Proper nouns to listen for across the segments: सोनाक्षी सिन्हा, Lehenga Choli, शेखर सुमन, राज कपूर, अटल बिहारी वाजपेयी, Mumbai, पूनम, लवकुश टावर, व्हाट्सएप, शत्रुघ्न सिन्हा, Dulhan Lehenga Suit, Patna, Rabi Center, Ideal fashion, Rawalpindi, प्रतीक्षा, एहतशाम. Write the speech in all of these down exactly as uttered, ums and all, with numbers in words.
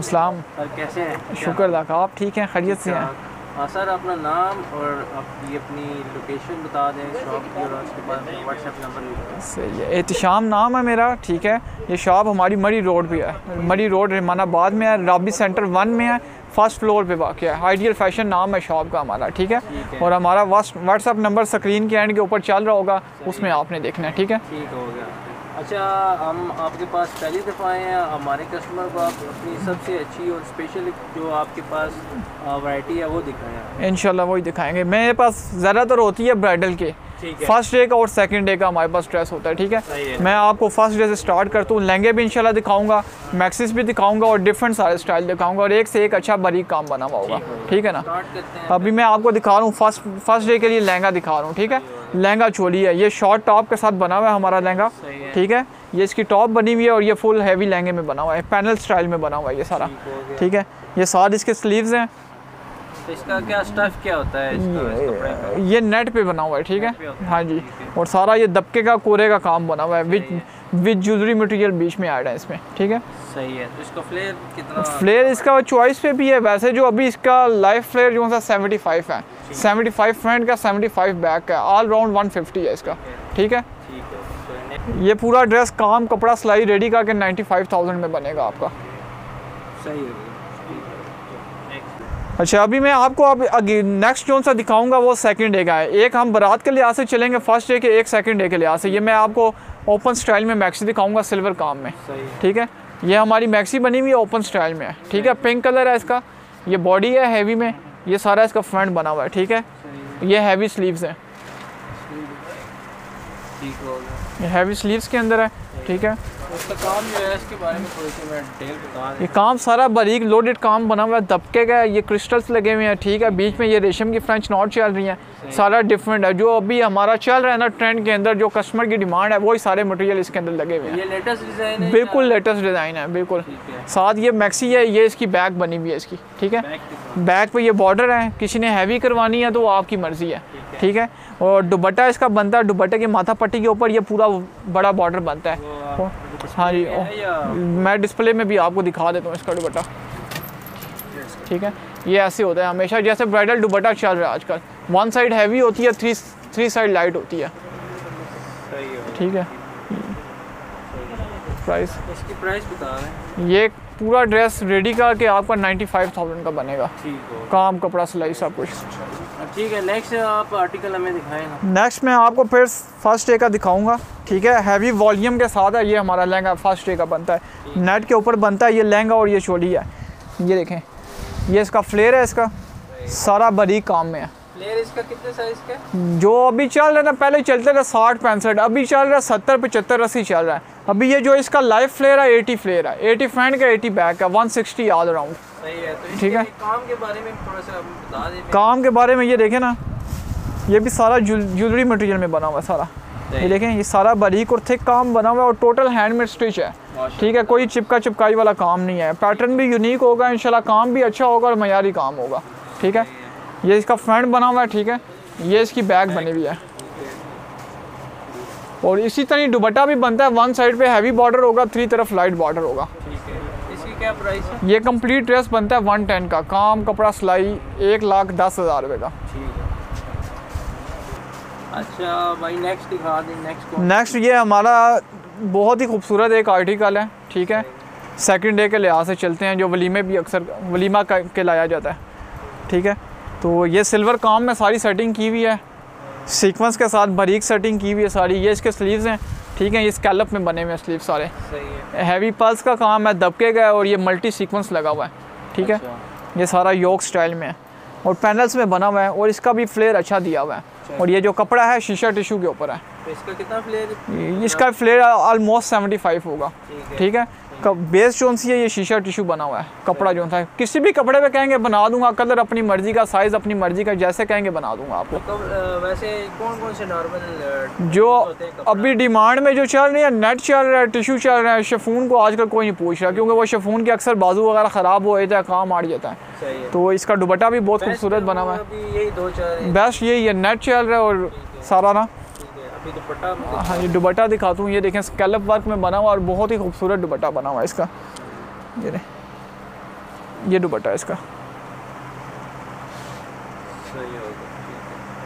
वालेकुम सलाम। कैसे हैं? शुक्र अल्लाह का। आप ठीक हैं? खैरियत से हैं? सर अपना नाम और आप ये अपनी लोकेशन बता दें, शॉप की, और उसके बाद व्हाट्सएप नंबर। सही है, एहतशाम नाम है मेरा, ठीक है। ये शॉप हमारी मरी रोड पे है, मरी रोड रहमानाबाद में है, राबी सेंटर वन में है, फर्स्ट फ्लोर पे वाक़ है। आइडियल फैशन नाम है शॉप का हमारा, ठीक है। और हमारा व्हाट्सएप नंबर स्क्रीन के एंड के ऊपर चल रहा होगा, उसमें आपने देखना है, ठीक है। ठीक हो गया। अच्छा, हम आपके पास पहली दफ़ा आए हैं, हमारे कस्टमर को आप अपनी सबसे अच्छी और स्पेशल जो आपके पास वैरायटी है वो दिखाएं। इंशाल्लाह वही दिखाएंगे। मेरे पास ज़्यादातर होती है ब्राइडल के, फर्स्ट डे का और सेकंड डे का हमारे पास ड्रेस होता है, ठीक है। है मैं आपको फर्स्ट डे से स्टार्ट करता हूँ। लहंगे भी इंशाल्लाह दिखाऊंगा, मैक्सिस भी दिखाऊंगा और डिफरेंट सारे स्टाइल दिखाऊंगा और एक से एक अच्छा बारीक काम बना हुआ होगा, ठीक है ना। अभी मैं आपको दिखा रहा हूँ फर्स्ट फर्स्ट डे के लिए लहंगा दिखा रहा हूँ, ठीक है। लहंगा चोली है, ये शॉर्ट टॉप के साथ बना हुआ है हमारा लहंगा, ठीक है। ये इसकी टॉप बनी हुई है और ये फुल हैवी लहंगे में बना हुआ है, पैनल स्टाइल में बना हुआ है ये सारा, ठीक है। ये साथ इसके स्लीव्स हैं। इसका क्या स्टफ क्या होता है? इसका ये, ये नेट पे बना हुआ है, ठीक है, हाँ जी। और सारा ये दबके का कोरे का काम बना हुआ है, विद विद ज्वेलरी मटेरियल बीच में ऐड है इसमें, ठीक है। सही है। तो इसका फ्लेयर कितना? फ्लेयर इसका चॉइस पे भी है, वैसे जो अभी इसका लाइफ फ्लेयर जो सा सेवेंटी फाइव है, सेवेंटी फाइव फ्रंट का, सेवेंटी फाइव बैक का, ऑल राउंड वन फिफ्टी है इसका, ठीक है। ये पूरा ड्रेस काम कपड़ा सिलाई रेडी करके नाइन्टी फाइव थाउजेंड में बनेगा आपका। सही है। अच्छा, अभी मैं आपको अब नेक्स्ट जोन सा दिखाऊंगा, वो सेकंड डे का है। एक हम बारात के लिहाज से चलेंगे फर्स्ट डे के, एक सेकंड डे के लिहाज से। ये मैं आपको ओपन स्टाइल में मैक्सी दिखाऊंगा, सिल्वर काम में, ठीक है। ये हमारी मैक्सी बनी हुई है, ओपन स्टाइल में है, ठीक है। पिंक कलर है इसका, ये बॉडी है हैवी में, ये सारा इसका फ्रंट बना हुआ है, ठीक है। ये हैवी स्लीव्स हैं, ये हैवी स्लीव्स के अंदर है, ठीक है। उसका काम जो है इसके बारे में थोड़ी सी मैं डिटेल बता दें। ये काम सारा बारीक लोडेड काम बना हुआ है, दबके का, ये क्रिस्टल्स लगे हुए हैं, ठीक है। बीच में ये रेशम की फ्रेंच नॉट चल रही हैं, सारा डिफरेंट है जो अभी हमारा चल रहा है ना ट्रेंड के अंदर, जो कस्टमर की डिमांड है वही सारे मटेरियल इसके अंदर लगे हुए हैं। ये लेटेस्ट डिज़ाइन है, बिल्कुल लेटेस्ट डिज़ाइन है, बिल्कुल। साथ ये मैक्सी है, ये इसकी बैक बनी हुई है इसकी, ठीक है। बैक पर ये बॉर्डर है, किसी ने हैवी करवानी है तो आपकी मर्जी है, ठीक है। और दुपट्टा इसका बनता है, दुपट्टे के माथा पट्टी के ऊपर ये पूरा बड़ा बॉर्डर बनता है, हाँ जी। मैं डिस्प्ले में भी आपको दिखा देता हूँ इसका दुपट्टा, ठीक है। ये ऐसे होता है हमेशा, जैसे ब्राइडल दुपट्टा चल रहा है आजकल, वन साइड हैवी होती है, थ्री थ्री साइड लाइट होती है, ठीक है। प्राइस इसकी प्राइस बता रहे हैं, ये पूरा ड्रेस रेडी करके आपका नाइन्टी फाइव थाउजेंड का बनेगा, काम कपड़ा सिलाई सब कुछ, ठीक है। नेक्स्ट आप आर्टिकल हमें दिखाएं ना। नेक्स्ट मैं आपको फिर फर्स्ट डे का दिखाऊंगा, ठीक है। हैवी वॉल्यूम के साथ है ये हमारा लहंगा, फर्स्ट डे का बनता है, नेट के ऊपर बनता है ये लहंगा और ये चोली है। ये देखें, ये इसका फ्लेयर है, इसका सारा बारीक काम में है। फ्लेयर इसका कितने साइज का? जो अभी चल रहा है ना, पहले चलते थे साठ पैंसठ, अभी चल रहा है सत्तर पचहत्तर अस्सी चल रहा है। अभी ये जो इसका लाइफ फ्लेयर है, एटी फ्लेयर है, एटी फ्रंट का, एटी बैक का, वन सिक्सटी ऑल अराउंड, ठीक है। काम के बारे में थोड़ा सा बता दें। काम के बारे में ये देखें ना, ये भी सारा ज्वेलरी मटेरियल में बना हुआ है सारा, ये देखें, ये सारा बारीक और थिक काम बना हुआ है और टोटल हैंडमेड स्टिच है, ठीक है। कोई चिपका चिपकाई वाला काम नहीं है, पैटर्न भी यूनिक होगा इंशाल्लाह, काम भी अच्छा होगा और मयारी काम होगा, ठीक है। ये इसका फ्रंट बना हुआ है, ठीक है। ये इसकी बैग बनी हुई है और इसी तरह दुपट्टा भी बनता है, वन साइड पे हैवी बॉर्डर होगा, थ्री तरफ लाइट बॉर्डर होगा। क्या प्राइस है? ये कंप्लीट ड्रेस बनता है वन टेन का, काम कपड़ा सिलाई एक लाख दस हज़ार रुपये का। अच्छा भाई, नेक्स्ट दिखा दें। नेक्स्ट नेक्स्ट ये हमारा बहुत ही खूबसूरत एक आर्टिकल है, ठीक है। सेकंड डे के लिहाज से चलते हैं, जो वलीमे भी अक्सर वलीमा के लाया जाता है, ठीक है। तो ये सिल्वर काम में सारी सेटिंग की हुई है, सीक्वेंस के साथ बारीक सेटिंग की हुई है सारी। ये इसके स्लीव्स हैं, ठीक है। ये स्कैलप में बने हुए स्लीव सारे, सही है। हैवी पल्स का काम है, दबके का है और ये मल्टी सीक्वेंस लगा हुआ है, ठीक अच्छा। है ये सारा योक स्टाइल में है और पैनल्स में बना हुआ है और इसका भी फ्लेयर अच्छा दिया हुआ है। और ये जो कपड़ा है शीशा टिश्यू के ऊपर है। तो इसका कितना फ्लेयर? इसका फ्लेयर ऑलमोस्ट सेवेंटी फाइव होगा, ठीक है। बेस जोन सी है, ये शीशा टिश्यू बना हुआ है कपड़ा जोन था, किसी भी कपड़े पे कहेंगे बना दूंगा, कलर अपनी मर्जी का, साइज अपनी मर्जी का, जैसे कहेंगे बना दूंगा आपको। तो वैसे कौन कौन से नॉर्मल जो अभी डिमांड में जो चल रही है, नेट चल रहा है, टिश्यू चल रहा है, शिफॉन को आजकल कोई नहीं पूछ रहा क्योंकि वो शिफॉन के अक्सर बाजू वगैरह ख़राब हो जाता है, काम आ जाता है। तो इसका दुपट्टा भी बहुत खूबसूरत बना हुआ है, बेस्ट यही है, नेट चल रहा है और सारा ना। हाँ जी, दुपट्टा दिखाता हूँ, ये देखें स्कैल्प वर्क में बना हुआ और बहुत ही खूबसूरत दुपट्टा बना हुआ है इसका। ये ये दुपट्टा इसका सही होगा।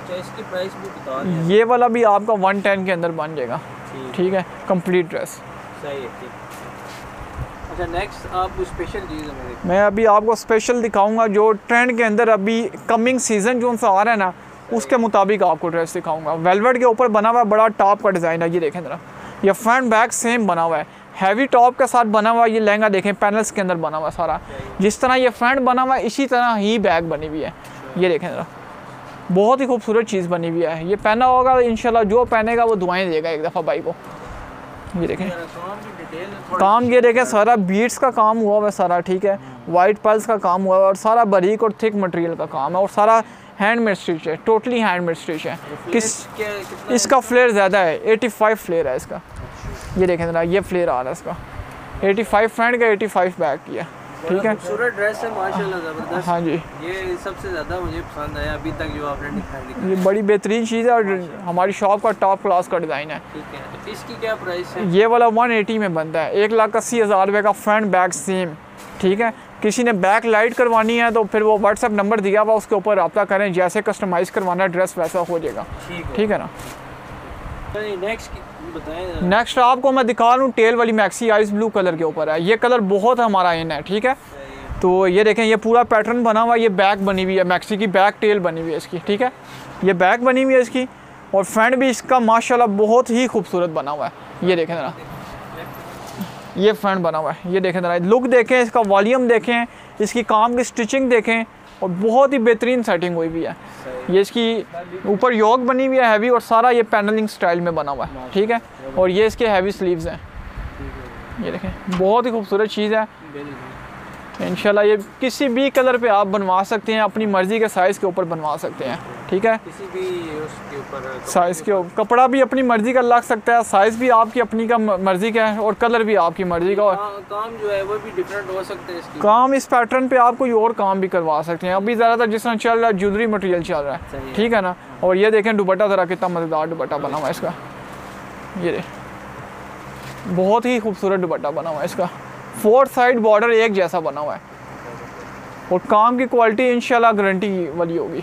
अच्छा इसकी प्राइस भी बता दें। ये वाला भी आपका वन टेन के अंदर बन जाएगा। ठीक है, कंप्लीट ड्रेस सही है। अच्छा नेक्स्ट आप स्पेशल चीज़ है, मैं अभी आपको स्पेशल दिखाऊंगा जो ट्रेंड के अंदर अभी कमिंग सीजन जो सा आ रहा है ना, उसके मुताबिक आपको ड्रेस दिखाऊंगा। वेलवेट के ऊपर बना हुआ है, बड़ा टॉप का डिज़ाइन है। ये देखें जरा, ये फ्रंट बैक सेम बना हुआ है, हैवी टॉप के साथ बना हुआ। ये लहंगा देखें पैनल्स के अंदर बना हुआ सारा, जिस तरह ये फ्रंट बना हुआ है इसी तरह ही बैक बनी हुई है। ये देखें जरा, बहुत ही खूबसूरत चीज़ बनी हुई है। ये पहना होगा इंशाल्लाह, जो पहनेगा वो दुआएं देगा एक दफ़ा भाई को। ये देखें काम, ये देखें सारा बीट्स का काम हुआ हुआ सारा, ठीक है, वाइट पर्ल्स का काम हुआ हुआ और सारा बारीक और थिक मटेरियल का काम है और सारा हैंडमेड स्टिच है, टोटली हैंडमेड स्टिच है। किस इसका फ्लेयर ज़्यादा है, पचासी फ्लेयर है इसका। ये देखें जरा, ये फ्लेयर आ रहा है इसका, पचासी फ्रंट का, पचासी बैक की है। ठीक है, खूबसूरत ड्रेस है माशाल्लाह, ज़बरदस्त। हाँ जी, ये सबसे ज़्यादा मुझे पसंद आया अभी तक जो आपने दिखाया, ये बड़ी बेहतरीन चीज़ है और हमारी शॉप का टॉप क्लास का डिज़ाइन है। ठीक है, तो इसकी क्या प्राइस है? ये वाला वन एटी में बनता है, एक लाख अस्सी हज़ार रुपये का, फ्रंट बैक सेम। ठीक है, किसी ने बैक लाइट करवानी है तो फिर वो व्हाट्सअप नंबर दिया हुआ, उसके ऊपर रब्ता करें, जैसे कस्टमाइज़ करवाना ड्रेस वैसा हो जाएगा। ठीक है ना, नेक्स्ट बताएं। नेक्स्ट आपको मैं दिखा लूँ टेल वाली मैक्सी, आइस ब्लू कलर के ऊपर है। ये कलर बहुत हमारा इन है। ठीक है, तो ये देखें, ये पूरा पैटर्न बना हुआ, ये बैक बनी हुई है मैक्सी की, बैक टेल बनी हुई है इसकी। ठीक है, ये बैक बनी हुई है इसकी और फ्रंट भी इसका माशाल्लाह बहुत ही खूबसूरत बना हुआ है। ये देखें जरा, ये फ्रंट बना हुआ है। ये देखें जरा, लुक देखें, इसका वॉल्यूम देखें, इसकी काम की स्टिचिंग देखें और बहुत ही बेहतरीन सेटिंग हुई हुई है। ये इसकी ऊपर योक बनी हुई है हैवी और सारा ये पैनलिंग स्टाइल में बना हुआ है। ठीक है, और ये इसके हैवी स्लीव्स हैं। ये देखें, बहुत ही खूबसूरत चीज़ है इंशाल्लाह। ये किसी भी कलर पे आप बनवा सकते हैं, अपनी मर्ज़ी के साइज़ के ऊपर बनवा सकते हैं। ठीक है, किसी भी उसके ऊपर साइज़ के ऊपर, कपड़ा भी अपनी मर्ज़ी का लग सकता है, साइज़ भी आपकी अपनी का मर्ज़ी का है और कलर भी आपकी मर्ज़ी का। काम जो है वो भी डिफरेंट हो सकता है इसकी। काम इस पैटर्न पे आप कोई और काम भी करवा सकते हैं। अभी ज़्यादातर जिस तरह चल रहा है ज्वेलरी मटेरियल चल रहा है। ठीक है ना, और ये देखें दुपट्टा ज़रा कितना मज़ेदार दुपट्टा बना हुआ है इसका। ये बहुत ही खूबसूरत दुपट्टा बना हुआ है इसका, फोर्थ साइड बॉर्डर एक जैसा बना हुआ है और काम की क्वालिटी इंशाल्लाह गारंटी वाली होगी।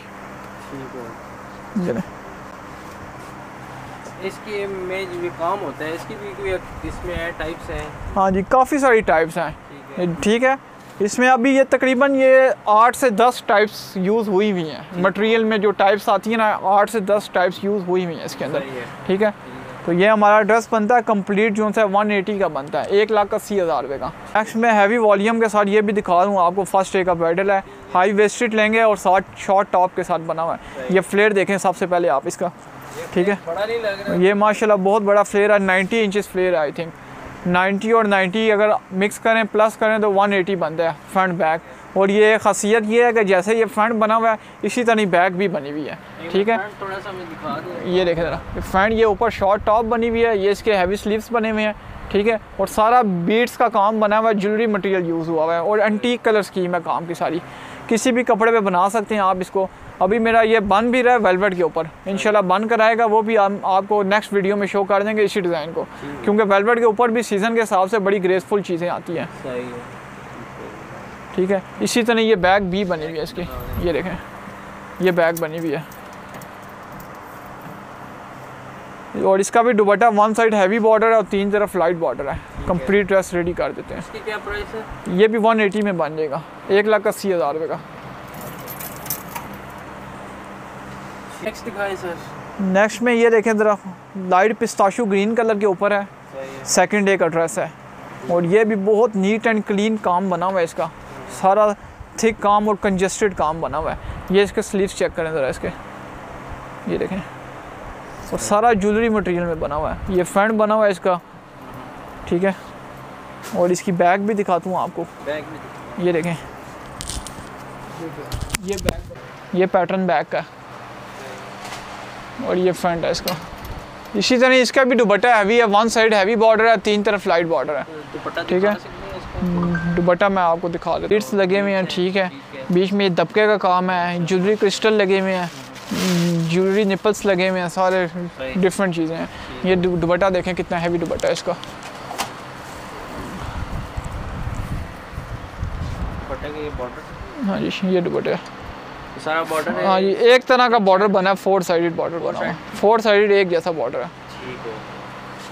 इसकी में भी काम होता है, इसकी भी कोई इसमें है टाइप्स हैं? हाँ जी, काफ़ी सारी टाइप्स हैं। ठीक है, इसमें अभी ये तकरीबन ये आठ से दस टाइप्स यूज़ हुई हुई हैं मटेरियल में, जो टाइप्स आती हैं ना, आठ से दस टाइप्स यूज़ हुई हुई हैं इसके अंदर। ठीक है, तो ये हमारा ड्रेस बनता है कंप्लीट जो है वन एटी का बनता है, एक लाख अस्सी हज़ार रुपये का। नेक्स्ट में हैवी वॉल्यूम के साथ ये भी दिखा दूँ आपको, फर्स्ट एक ब्राइडल है, हाई वेस्टेड लहंगे और साथ शॉर्ट टॉप के साथ बना हुआ है। ये फ्लेयर देखें सबसे पहले आप इसका। ठीक है, बड़ा नहीं लग रहा है ये माशाल्लाह, बहुत बड़ा फ्लेयर है, ninety inches flare I think, ninety और नाइन्टी अगर मिक्स करें प्लस करें तो वन एटी बनता है फ्रंट बैक। और ये खासियत ये है कि जैसे ये फ्रंट बना हुआ है इसी तरह बैक भी बनी हुई है। ठीक है, थोड़ा सा मैं दिखा दूं, ये देखें जरा फ्रंट, ये ऊपर शॉर्ट टॉप बनी हुई है, ये इसके हैवी स्लीव्स बने हुए हैं। ठीक है, और सारा बीट्स का काम बना हुआ है, ज्वेलरी मटेरियल यूज़ हुआ हुआ है और एंटीक कलर स्कीम है काम की सारी। किसी भी कपड़े पे बना सकते हैं आप इसको। अभी मेरा ये बन भी रहा है वेलवेट के ऊपर, इंशाल्लाह बन कराएगा वो भी हम आपको नेक्स्ट वीडियो में शो कर देंगे इसी डिज़ाइन को, क्योंकि वेलवेट के ऊपर भी सीज़न के हिसाब से बड़ी ग्रेसफुल चीज़ें आती हैं। ठीक है, इसी तरह ये बैग भी बनी हुई है इसकी। ये देखें, ये बैग बनी हुई है और इसका भी दुपट्टा वन साइड हैवी बॉर्डर है और तीन तरफ लाइट बॉर्डर है। कंप्लीट ड्रेस रेडी कर देते हैं। इसकी क्या प्राइस है? ये भी वन एटी में बन जाएगा, एक लाख अस्सी हज़ार रुपये का। नेक्स्ट दिखाएं सर। नेक्स्ट में ये देखें ज़रा, लाइट पिस्ताशू ग्रीन कलर के ऊपर है, सेकेंड डे का ड्रेस है और ये भी बहुत नीट एंड क्लीन काम बना हुआ है इसका, सारा थिक काम और कंजेस्टेड काम बना हुआ है। ये इसके स्लीव्स चेक करें ज़रा इसके, ये देखें, और सारा ज्वेलरी मटेरियल में बना हुआ है। ये फ्रंट बना हुआ है इसका। ठीक है, और इसकी बैग भी दिखाता हूँ आपको, बैग भी। ये देखें, ये बैग, ये पैटर्न बैग का और ये फ्रंट है इसका। इसी तरह इसका भी दुपट्टा हैवी है, वन साइड हैवी बॉर्डर है, तीन तरफ लाइट बॉर्डर है। ठीक है, दुपट्टा मैं आपको दिखा देता हूं, बीट्स लगे हुए हैं। ठीक है, बीच में दबके का काम है, ज्वेलरी क्रिस्टल लगे हुए हैं, ज्वेलरी निपल्स लगे हुए हैं, सारे डिफरेंट चीज़ें हैं। ये दुपट्टा देखें कितना हैवी दुपट्टा है इसका। हाँ जी ये दुपट्टा सारा बॉर्डर है। हाँ जी एक तरह का बॉर्डर बना है, फोर साइडेड बॉर्डर बना है, फोर साइडेड एक जैसा बॉर्डर है। ठीक है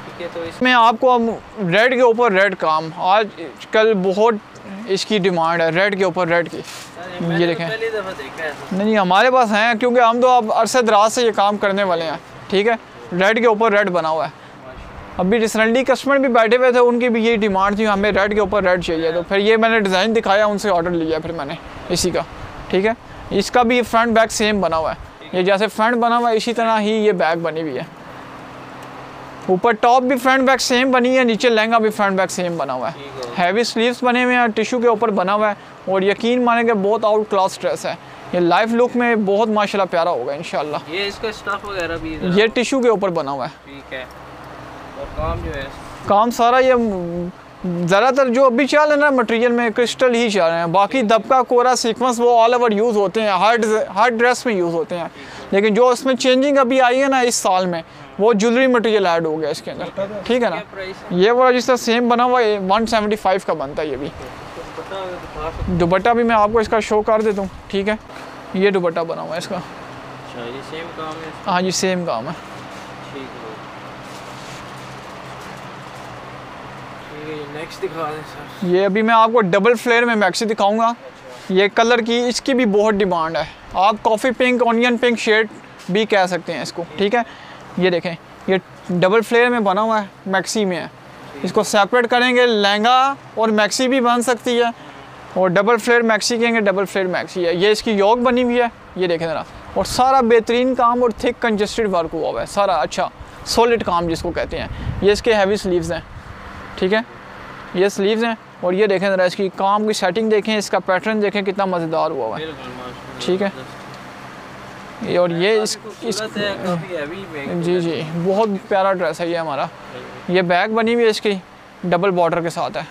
ठीक है। तो इसमें आपको हम रेड के ऊपर रेड काम आज कल बहुत इसकी डिमांड है, रेड के ऊपर रेड की। ये देखें नहीं नहीं हमारे पास हैं क्योंकि हम तो अब अरसे दराज से ये काम करने वाले हैं। ठीक है रेड के ऊपर रेड बना हुआ है। अभी रिसेंटली कस्टमर भी बैठे हुए थे, उनकी भी यही डिमांड थी हमें रेड के ऊपर रेड चाहिए, तो फिर ये मैंने डिज़ाइन दिखाया उनसे ऑर्डर लिया फिर मैंने इसी का। ठीक है इसका भी फ्रंट बैक सेम बना हुआ है, ये जैसे फ्रंट बना हुआ है इसी तरह ही ये बैक बनी हुई है। ऊपर टॉप भी फ्रंट बैक सेम बनी है, नीचे लहंगा भी फ्रंट बैक सेम बना हुआ है। हैवी स्लीव्स बने हुए हैं, टिशू के ऊपर बना हुआ है और यकीन माने के बहुत आउट क्लास ड्रेस है ये, लाइफ लुक में बहुत माशाल्लाह प्यारा होगा इंशाल्लाह। ये इसका स्टफ वगैरह भी ये टिशू के ऊपर बना हुआ है। ठीक है और काम जो है काम सारा ये ज़्यादातर जो अभी चल रहा है ना मटेरियल में क्रिस्टल ही चल रहे हैं, बाकी दबका कोरा सीक्वेंस वो ऑल ओवर यूज़ होते हैं, हर हर ड्रेस में यूज़ होते हैं। लेकिन जो इसमें चेंजिंग अभी आई है ना इस साल में वो ज्वेलरी मटेरियल ऐड हो गया इसके अंदर। ठीक है ना ये वाला जिसका सेम बना हुआ है वन सेवेंटी फाइव का बनता है। ये भी दुपट्टा भी मैं आपको इसका शो कर देता हूँ। ठीक है ये दुपट्टा बना हुआ है इसका। हाँ जी सेम काम है। नेक्स्ट दिखा दें सर। ये अभी मैं आपको डबल फ्लेयर में मैक्सी दिखाऊंगा। ये कलर की इसकी भी बहुत डिमांड है, आप coffee pink onion pink shade भी कह सकते हैं इसको। ठीक है ये देखें ये डबल फ्लेयर में बना हुआ है, मैक्सी में है, इसको सेपरेट करेंगे लहंगा और मैक्सी भी बन सकती है और डबल फ्लेयर मैक्सी कहेंगे, डबल फ्लेयर मैक्सी है। ये इसकी योक बनी हुई है ये देखें जरा, और सारा बेहतरीन काम और थिक कंजेस्टेड वर्क हुआ है सारा, अच्छा सॉलिड काम जिसको कहते हैं। ये इसके हैवी स्लीव्स हैं। ठीक है ये स्लीव्स हैं और ये देखें ज़रा इसकी काम की सेटिंग देखें, इसका पैटर्न देखें कितना मज़ेदार हुआ हुआ है। ठीक है ये और ये इस, इस जी जी बहुत प्यारा ड्रेस है ये हमारा। ये बैग बनी हुई है इसकी डबल बॉर्डर के साथ है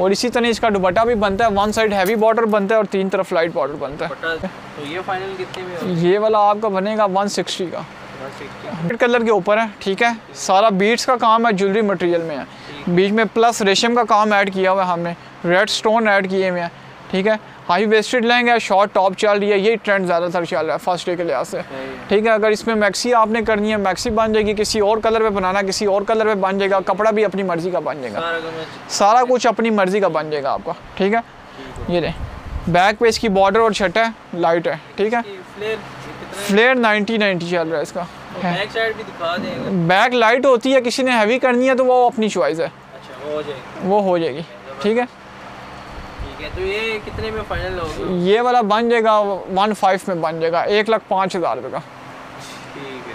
और इसी तरह इसका दुपट्टा भी बनता है, वन साइड हैवी बॉर्डर बनता है और तीन तरफ लाइट बॉर्डर बनता है। तो ये फाइनल कितने में ये वाला आपका बनेगा वन सिक्सटी का, रेड कलर के ऊपर है। ठीक है सारा बीट्स का काम है, ज्वेलरी मटेरियल में है, बीच में प्लस रेशम का काम ऐड किया हुआ है हमने, रेड स्टोन ऐड किए हुए हैं। ठीक है high waisted lehenga short top चल रही है, ये ट्रेंड ज़्यादातर चल रहा है फर्स्ट डे के लिहाज से। ठीक है अगर इसमें मैक्सी आपने करनी है मैक्सी बन जाएगी, किसी और कलर पे बनाना किसी और कलर पे बन जाएगा, कपड़ा भी अपनी मर्ज़ी का बन जाएगा, सारा कुछ अपनी मर्ज़ी का बन जाएगा आपका। ठीक है ये नहीं बैक पे इसकी बॉर्डर और छटा लाइट है। ठीक है फ्लेयर नाइनटी नाइनटी चल रहा है इसका। बैक साइड भी दिखा दें, बैक लाइट होती है, किसी ने हैवी करनी है तो वो अपनी चॉइस है। अच्छा, वो हो जाएगी वो हो जाएगी ठीक है ठीक है। तो ये कितने में फाइनल होगा? ये वाला बन जाएगा वन फाइव में बन जाएगा, एक लाख पाँच हज़ार रुपये का। ठीक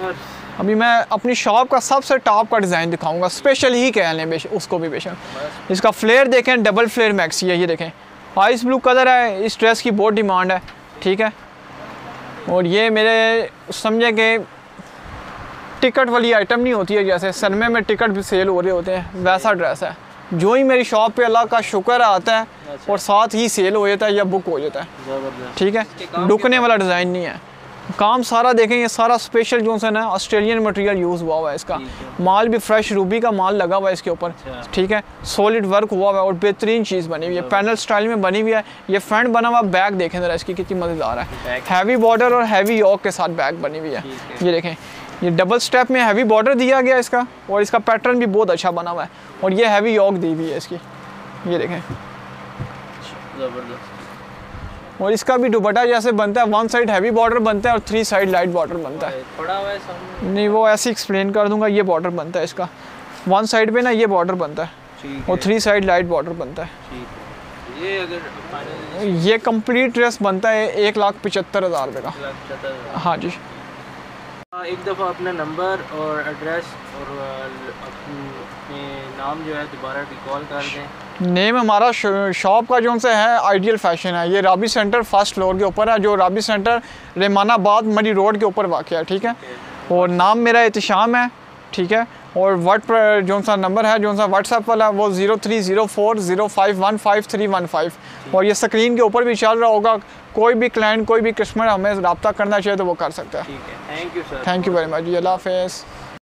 है अभी मैं अपनी शॉप का सबसे टॉप का डिज़ाइन दिखाऊंगा, स्पेशल ही कह लें उसको भी बेशक। इसका फ्लेयर देखें डबल फ्लेयर मैक्सी है, ये देखें आइस ब्लू कलर है, इस ड्रेस की बहुत डिमांड है। ठीक है और ये मेरे समझे कि टिकट वाली आइटम नहीं होती है, जैसे सनमे में टिकट भी सेल हो रहे होते हैं वैसा ड्रेस है, जो ही मेरी शॉप पे अल्लाह का शुक्र आता है और साथ ही सेल हो जाता है या बुक हो जाता है। ठीक है डुकने वाला डिज़ाइन नहीं है, काम सारा देखें ये सारा स्पेशल जो है ना ऑस्ट्रेलियन मटेरियल यूज़ हुआ हुआ है इसका, माल भी फ्रेश रूबी का माल लगा हुआ है इसके ऊपर। ठीक है सॉलिड वर्क हुआ हुआ है और बेहतरीन चीज़ बनी हुई है, पैनल स्टाइल में बनी हुई है। ये फ्रंट बना हुआ बैग देखें ज़रा इसकी कितनी मज़ेदार है, हैवी बॉर्डर और हैवी यॉक के साथ बैग बनी हुई है। ये देखें ये डबल स्टेप में हैवी बॉर्डर दिया गया इसका और इसका पैटर्न भी बहुत अच्छा बना हुआ है और ये हैवी यॉक दी हुई है इसकी। ये देखें ज़बरदस्त, और इसका भी दुपट्टा जैसे बनता है, वन साइड हैवी बॉर्डर बनता है और थ्री साइड लाइट बॉर्डर बनता है। पड़ा हुआ है सामने नहीं वो ऐसे एक्सप्लेन कर दूंगा। ये बॉर्डर बनता है इसका वन साइड पे ना, ये बॉर्डर बनता है और थ्री साइड लाइट बॉर्डर बनता है। ये अगर ये कंप्लीट ड्रेस बनता है एक लाख पचहत्तर हज़ार रुपये का। हाँ जी एक दफ़ा अपना नंबर और एड्रेस और अपने नाम जो है दोबारा रिकॉल कर दें। नेम हमारा शॉप का जो से है आइडियल फैशन है, ये राबी सेंटर फर्स्ट फ्लोर के ऊपर है, जो राबी सेंटर रहमानाबाद मरी रोड के ऊपर वाक़ है। ठीक है और नाम मेरा इतिशाम है। ठीक है और व्हाट पर जो सा नंबर है जो सा व्हाट्सएप वाला वो zero three zero four zero five one five three one five और ये स्क्रीन के ऊपर भी चल रहा होगा, कोई भी क्लाइंट कोई भी कस्टमर हमें रब्ता करना चाहिए तो वो कर सकता है। ठीक है thank you sir, thank you very much जी, अल्लाह हाफ़िज़।